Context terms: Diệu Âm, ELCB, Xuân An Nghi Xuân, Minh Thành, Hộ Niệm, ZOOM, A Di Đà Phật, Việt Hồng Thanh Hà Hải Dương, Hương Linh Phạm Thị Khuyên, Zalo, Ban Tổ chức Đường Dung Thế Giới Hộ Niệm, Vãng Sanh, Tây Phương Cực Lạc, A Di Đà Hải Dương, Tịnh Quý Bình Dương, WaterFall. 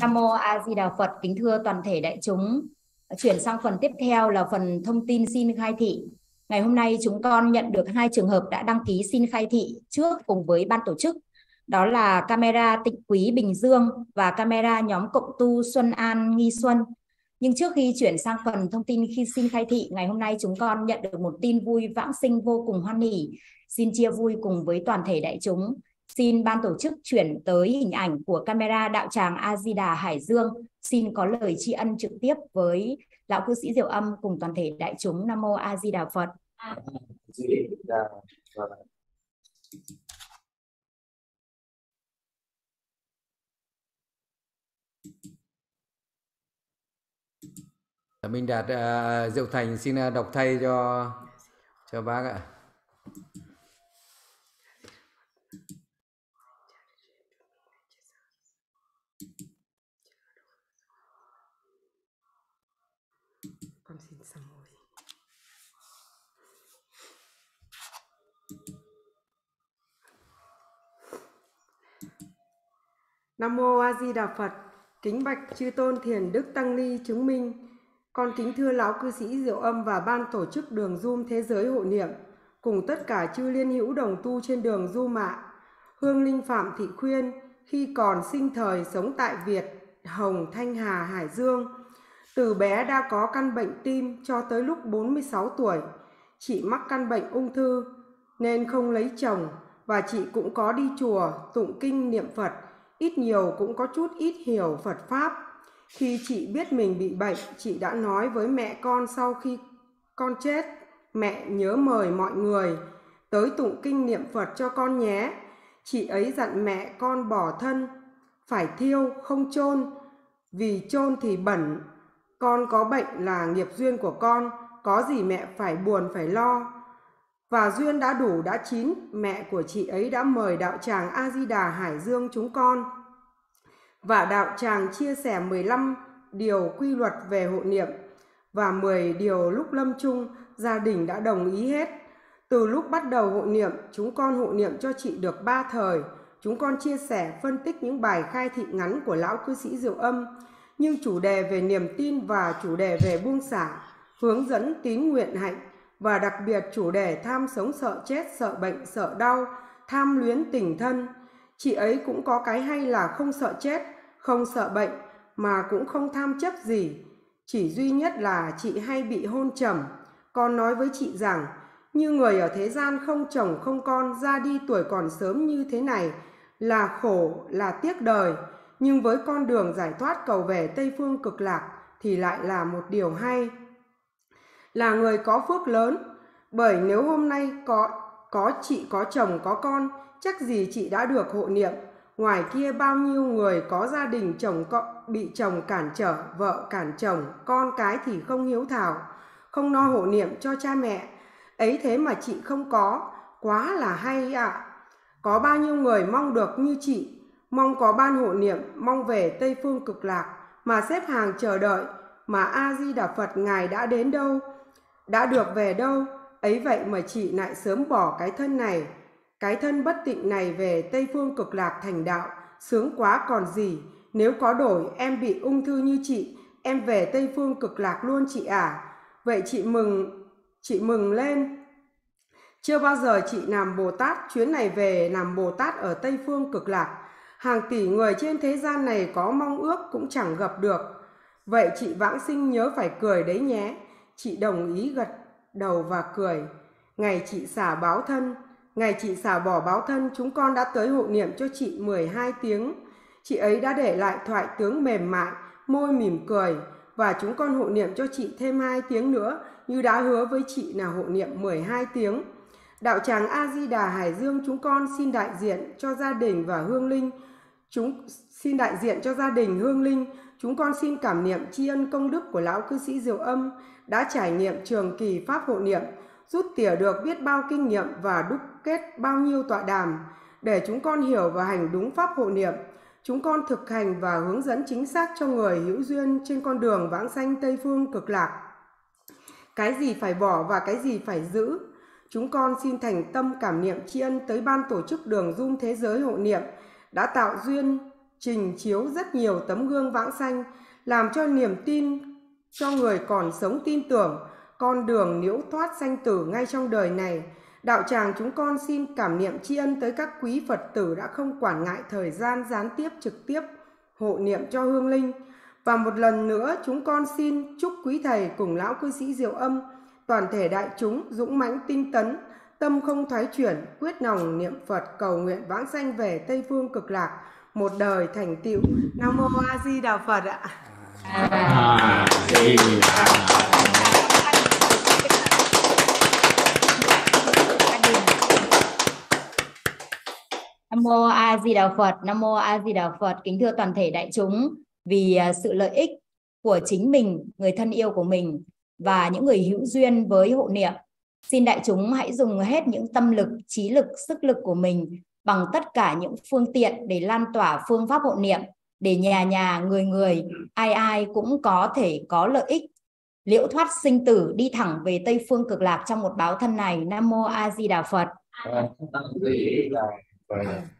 Nam mô A Di Đà Phật. Kính thưa toàn thể đại chúng, chuyển sang phần tiếp theo là phần thông tin xin khai thị. Ngày hôm nay chúng con nhận được 2 trường hợp đã đăng ký xin khai thị trước cùng với ban tổ chức. Đó là camera Tịnh Quý Bình Dương và camera nhóm cộng tu Xuân An Nghi Xuân. Nhưng trước khi chuyển sang phần thông tin khi xin khai thị, ngày hôm nay chúng con nhận được một tin vui vãng sinh vô cùng hoan hỉ, xin chia vui cùng với toàn thể đại chúng. Xin ban tổ chức chuyển tới hình ảnh của camera đạo tràng A Di Đà Hải Dương. Xin có lời tri ân trực tiếp với lão cư sĩ Diệu Âm cùng toàn thể đại chúng. Nam mô A Di Đà Phật. Minh Đạt Diệu Thành xin đọc thay cho bác ạ. Nam mô A Di Đà Phật. Kính bạch chư tôn thiền đức tăng ni chứng minh, con kính thưa lão cư sĩ Diệu Âm và ban tổ chức đường Zoom thế giới hộ niệm cùng tất cả chư liên hữu đồng tu trên đường Zoom ạ. Hương Linh Phạm Thị Khuyên khi còn sinh thời sống tại Việt Hồng Thanh Hà Hải Dương, từ bé đã có căn bệnh tim cho tới lúc 46 tuổi. Chị mắc căn bệnh ung thư nên không lấy chồng, và chị cũng có đi chùa tụng kinh niệm Phật, ít nhiều cũng có chút ít hiểu Phật Pháp. Khi chị biết mình bị bệnh, chị đã nói với mẹ con sau khi con chết, mẹ nhớ mời mọi người tới tụng kinh niệm Phật cho con nhé. Chị ấy dặn mẹ con bỏ thân, phải thiêu không chôn, vì chôn thì bẩn. Con có bệnh là nghiệp duyên của con, có gì mẹ phải buồn phải lo. Và duyên đã đủ đã chín, mẹ của chị ấy đã mời đạo tràng A Di Đà Hải Dương chúng con và đạo tràng chia sẻ 15 điều quy luật về hộ niệm và 10 điều lúc lâm chung, gia đình đã đồng ý hết. Từ lúc bắt đầu hộ niệm, chúng con hộ niệm cho chị được 3 thời. Chúng con chia sẻ, phân tích những bài khai thị ngắn của lão cư sĩ Diệu Âm, nhưng chủ đề về niềm tin và chủ đề về buông xả, hướng dẫn tín nguyện hạnh, và đặc biệt chủ đề tham sống sợ chết, sợ bệnh, sợ đau, tham luyến tình thân. Chị ấy cũng có cái hay là không sợ chết, không sợ bệnh, mà cũng không tham chấp gì. Chỉ duy nhất là chị hay bị hôn trầm. Con nói với chị rằng, như người ở thế gian không chồng không con, ra đi tuổi còn sớm như thế này là khổ, là tiếc đời. Nhưng với con đường giải thoát cầu về Tây Phương Cực Lạc thì lại là một điều hay. Là người có phước lớn, bởi nếu hôm nay có chị có chồng có con, chắc gì chị đã được hộ niệm. Ngoài kia bao nhiêu người có gia đình chồng bị chồng cản trở, vợ cản chồng, con cái thì không hiếu thảo, không no hộ niệm cho cha mẹ. Ấy thế mà chị không có, quá là hay ạ. Có bao nhiêu người mong được như chị, mong có ban hộ niệm, mong về Tây Phương Cực Lạc, mà xếp hàng chờ đợi, mà A Di Đà Phật ngài đã đến đâu, đã được về đâu. Ấy vậy mà chị lại sớm bỏ cái thân này, cái thân bất tịnh này về Tây Phương Cực Lạc thành đạo, sướng quá còn gì. Nếu có đổi em bị ung thư như chị, em về Tây Phương Cực Lạc luôn chị à. Vậy chị mừng lên. Chưa bao giờ chị làm Bồ Tát, chuyến này về làm Bồ Tát ở Tây Phương Cực Lạc. Hàng tỷ người trên thế gian này có mong ước cũng chẳng gặp được. Vậy chị vãng sinh nhớ phải cười đấy nhé. Chị đồng ý gật đầu và cười. Ngày chị xả báo thân, ngày chị xả bỏ báo thân, chúng con đã tới hộ niệm cho chị 12 tiếng. Chị ấy đã để lại thoại tướng mềm mại, môi mỉm cười, và chúng con hộ niệm cho chị thêm 2 tiếng nữa, như đã hứa với chị là hộ niệm 12 tiếng. Đạo tràng A Di Đà Hải Dương chúng con xin đại diện cho gia đình và Hương Linh. Chúng con xin cảm niệm tri ân công đức của lão cư sĩ Diệu Âm đã trải nghiệm trường kỳ pháp hộ niệm, rút tỉa được biết bao kinh nghiệm và đúc kết bao nhiêu tọa đàm để chúng con hiểu và hành đúng pháp hộ niệm. Chúng con thực hành và hướng dẫn chính xác cho người hữu duyên trên con đường vãng sanh Tây Phương Cực Lạc. Cái gì phải bỏ và cái gì phải giữ. Chúng con xin thành tâm cảm niệm tri ân tới ban tổ chức đường Dung Thế Giới Hộ Niệm đã tạo duyên trình chiếu rất nhiều tấm gương vãng sanh, làm cho niềm tin cho người còn sống tin tưởng con đường liễu thoát sanh tử ngay trong đời này. Đạo tràng chúng con xin cảm niệm tri ân tới các quý Phật tử đã không quản ngại thời gian gián tiếp trực tiếp hộ niệm cho Hương Linh. Và một lần nữa chúng con xin chúc quý thầy cùng lão cư sĩ Diệu Âm, toàn thể đại chúng dũng mãnh tinh tấn, tâm không thoái chuyển, quyết lòng niệm Phật cầu nguyện vãng sanh về Tây Phương Cực Lạc, một đời thành tựu. Nam Mô A Di Đà Phật ạ. A Di Đà Phật. Nam Mô A Di Đà Phật. Nam Mô A Di Đà Phật. Kính thưa toàn thể đại chúng, vì sự lợi ích của chính mình, người thân yêu của mình và những người hữu duyên với hộ niệm, xin đại chúng hãy dùng hết những tâm lực, trí lực, sức lực của mình bằng tất cả những phương tiện để lan tỏa phương pháp hộ niệm, để nhà nhà, người người, ai ai cũng có thể có lợi ích liễu thoát sinh tử, đi thẳng về Tây Phương Cực Lạc trong một báo thân này. Nam Mô A Di Đà Phật. Right.